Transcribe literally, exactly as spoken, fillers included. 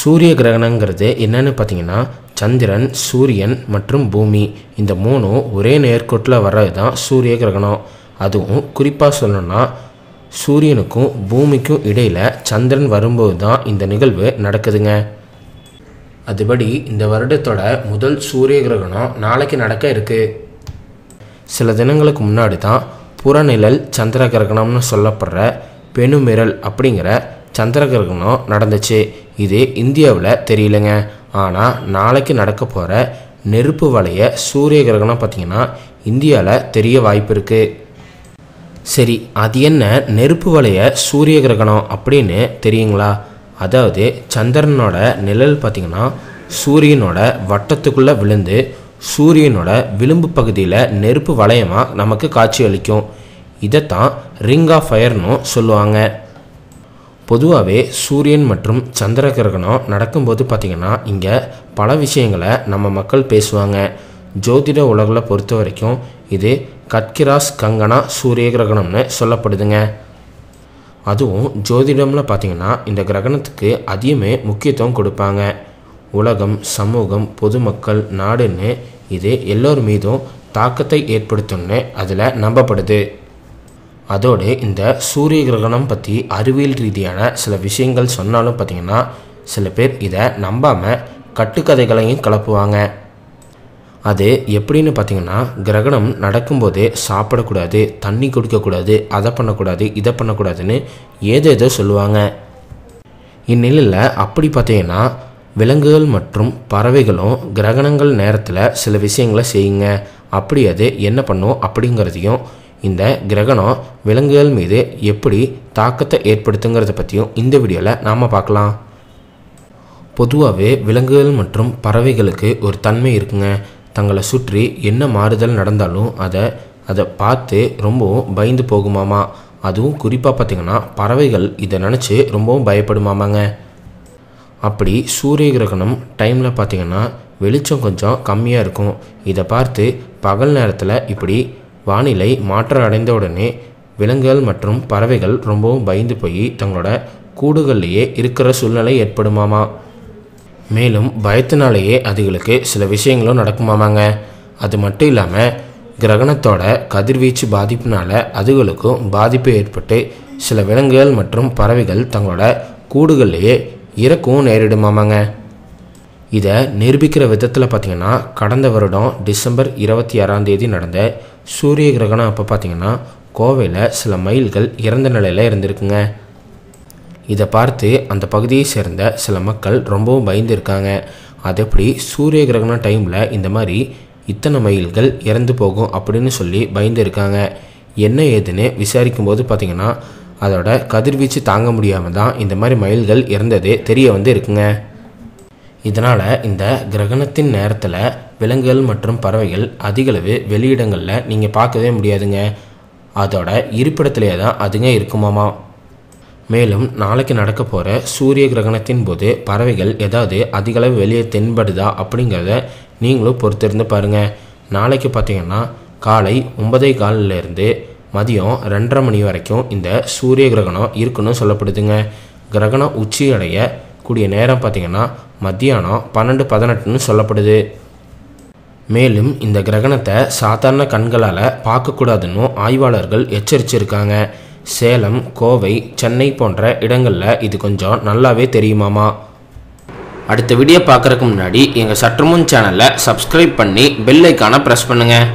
சூரிய கிரகணங்கிறது என்னன்னு பார்த்தீங்கன்னா, சந்திரன், சூரியன் மற்றும் பூமி இந்த மூணும் ஒரே நேர்கோட்டில் வர்றது தான் சூரிய கிரகணம். அதுவும் குறிப்பாக சொல்லணும்னா சூரியனுக்கும் பூமிக்கும் இடையில் சந்திரன் வரும்போது தான் இந்த நிகழ்வு நடக்குதுங்க. அதுபடி இந்த வருடத்தோட முதல் சூரிய கிரகணம் நாளைக்கு நடக்க இருக்குது. சில தினங்களுக்கு முன்னாடி தான் புறநிழல் சந்திர கிரகணம்னு சொல்லப்படுற பெணுமிரல் அப்படிங்கிற சந்திர கிரகணம் நடந்துச்சு. இது இந்தியாவில் தெரியலைங்க. ஆனால் நாளைக்கு நடக்க போகிற நெருப்பு வளைய சூரிய கிரகணம் பார்த்திங்கன்னா இந்தியாவில் தெரிய வாய்ப்பு இருக்குது. சரி, அது என்ன நெருப்பு வளைய சூரிய கிரகணம் அப்படின்னு தெரியுங்களா? அதாவது சந்திரனோட நிழல் பார்த்திங்கன்னா சூரியனோட வட்டத்துக்குள்ளே விழுந்து சூரியனோட விளிம்பு பகுதியில் நெருப்பு வளையமாக நமக்கு காட்சி அளிக்கும். இதைத்தான் ரிங் ஆஃப் ஃபயர்னு சொல்லுவாங்க. பொதுவாகவே சூரியன் மற்றும் சந்திர கிரகணம் நடக்கும்போது பார்த்திங்கன்னா இங்கே பல விஷயங்களை நம்ம மக்கள் பேசுவாங்க. ஜோதிட உலகில் பொறுத்த வரைக்கும் இது கட்கிராஸ் கங்கனா சூரிய கிரகணம்னு சொல்லப்படுதுங்க. அதுவும் ஜோதிடமில் பார்த்திங்கன்னா இந்த கிரகணத்துக்கு அதிகமே முக்கியத்துவம் கொடுப்பாங்க. உலகம், சமூகம், பொதுமக்கள், நாடுன்னு இது எல்லோர் மீதும் தாக்கத்தை ஏற்படுத்தும்னு அதில் நம்பப்படுது. அதோடு இந்த சூரிய கிரகணம் பற்றி அறிவியல் ரீதியான சில விஷயங்கள் சொன்னாலும் பார்த்திங்கன்னா சில பேர் இதை நம்பாமல் கட்டுக்கதைகளையும் கலப்புவாங்க. அது எப்படின்னு பார்த்திங்கன்னா, கிரகணம் நடக்கும்போதே சாப்பிடக்கூடாது, தண்ணி குடிக்கக்கூடாது, அதை பண்ணக்கூடாது, இதை பண்ணக்கூடாதுன்னு ஏதேதோ சொல்லுவாங்க. இந்நிலையில் அப்படி பார்த்திங்கன்னா விலங்குகள் மற்றும் பறவைகளும் கிரகணங்கள் நேரத்தில் சில விஷயங்களை செய்யுங்க. அப்படி அது என்ன பண்ணும் அப்படிங்கிறதையும், இந்த கிரகணம் விலங்குகள் மீது எப்படி தாக்கத்தை ஏற்படுத்துங்கிறத பற்றியும் இந்த வீடியோவில் நாம் பார்க்கலாம். பொதுவாகவே விலங்குகள் மற்றும் பறவைகளுக்கு ஒரு தன்மை இருக்குங்க. தங்களை சுற்றி என்ன மாறுதல் நடந்தாலும் அதை அதை பார்த்து ரொம்பவும் பயந்து போகுமாமா. அதுவும் குறிப்பாக பார்த்திங்கன்னா பறவைகள் இதை நினச்சி ரொம்பவும் பயப்படுமாமாங்க. அப்படி சூரிய கிரகணம் டைமில் பார்த்திங்கன்னா வெளிச்சம் கொஞ்சம் கம்மியாக இருக்கும். இதை பார்த்து பகல் நேரத்தில் இப்படி வானிலை மாற்றம் அடைந்த உடனே விலங்குகள் மற்றும் பறவைகள் ரொம்பவும் பயந்து போய் தங்களோட கூடுகள்லேயே இருக்கிற சூழ்நிலை ஏற்படுமாமா. மேலும் பயத்தினாலேயே அதுகளுக்கு சில விஷயங்களும் நடக்குமாமாங்க. அது மட்டும் இல்லாமல் கிரகணத்தோட கதிர்வீச்சு பாதிப்புனால அதுகளுக்கும் பாதிப்பு ஏற்பட்டு சில விலங்குகள் மற்றும் பறவைகள் தங்களோட கூடுகள்லேயே இறக்கவும் நேரிடுமாமாங்க. இதை நிரூபிக்கிற விதத்தில் பார்த்திங்கன்னா கடந்த வருடம் டிசம்பர் இருபத்தி ஆறாம் தேதி நடந்த சூரிய கிரகணம் அப்போ பார்த்திங்கன்னா கோவையில் சில மயில்கள் இறந்த நிலையில் இருந்திருக்குங்க. இதை பார்த்து அந்த பகுதியை சேர்ந்த சில மக்கள் ரொம்பவும் பயந்துருக்காங்க. அது எப்படி சூரிய கிரகணம் டைமில் இந்த மாதிரி இத்தனை மயில்கள் இறந்து போகும் அப்படின்னு சொல்லி பயந்துருக்காங்க. என்ன ஏதுன்னு விசாரிக்கும்போது பார்த்திங்கன்னா அதோட கதிர்வீச்சு தாங்க முடியாமல் தான் இந்த மாதிரி மயில்கள் இறந்தது தெரிய வந்து இருக்குங்க. இதனால் இந்த கிரகணத்தின் நேரத்தில் விலங்குகள் மற்றும் பறவைகள் அதிகளவு வெளியிடங்களில் நீங்கள் பார்க்கவே முடியாதுங்க. அதோட இருப்பிடத்திலே தான் அதுங்க இருக்குமாமா. மேலும் நாளைக்கு நடக்க போகிற சூரிய கிரகணத்தின் போது பறவைகள் ஏதாவது அதிகளவு வெளியே தென்படுதா அப்படிங்கிறத நீங்களும் பொறுத்திருந்து பாருங்கள். நாளைக்கு பார்த்திங்கன்னா காலை ஒன்பதே காலிலிருந்து மதியம் ரெண்டரை மணி வரைக்கும் இந்த சூரிய கிரகணம் இருக்குன்னு சொல்லப்படுதுங்க. கிரகணம் உச்சியடைய கூடிய நேரம் பார்த்திங்கன்னா மத்தியானம் பன்னெண்டு பதினெட்டுன்னு சொல்லப்படுது. மேலும் இந்த கிரகணத்தை சாதாரண கண்களால் பார்க்கக்கூடாதுன்னு ஆய்வாளர்கள் எச்சரிச்சிருக்காங்க. சேலம், கோவை, சென்னை போன்ற இடங்களில் இது கொஞ்சம் நல்லாவே தெரியுமாமா. அடுத்த வீடியோ பார்க்குறதுக்கு முன்னாடி எங்கள் சற்றுமுன் சேனலை சப்ஸ்கிரைப் பண்ணி பெல் ஐக்கானை ப்ரெஸ் பண்ணுங்கள்.